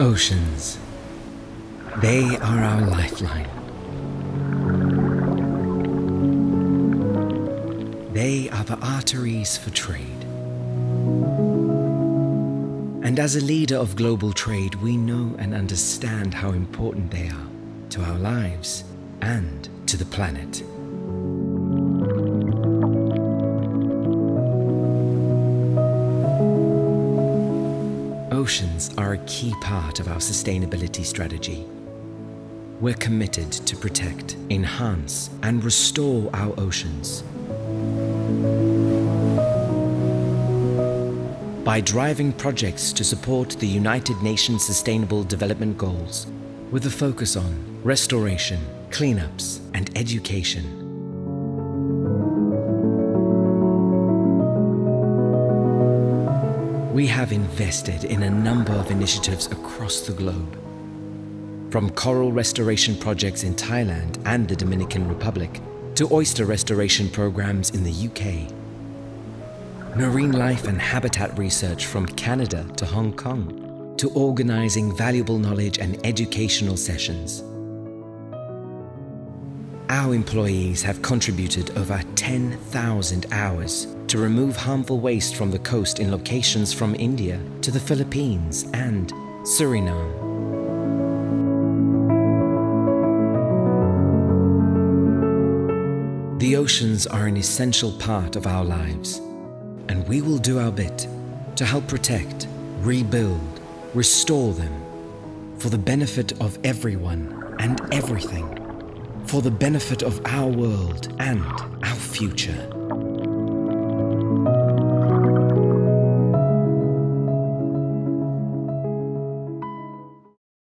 Oceans. They are our lifeline. They are the arteries for trade. And as a leader of global trade, we know and understand how important they are to our lives and to the planet. Oceans are a key part of our sustainability strategy. We're committed to protect, enhance, and restore our oceans. By driving projects to support the United Nations Sustainable Development Goals with a focus on restoration, cleanups, and education. We have invested in a number of initiatives across the globe, from coral restoration projects in Thailand and the Dominican Republic to oyster restoration programs in the UK. Marine life and habitat research from Canada to Hong Kong, to organizing valuable knowledge and educational sessions. Our employees have contributed over 10,000 hours to remove harmful waste from the coast in locations from India to the Philippines and Suriname. The oceans are an essential part of our lives. And we will do our bit to help protect, rebuild, restore them for the benefit of everyone and everything, for the benefit of our world and our future.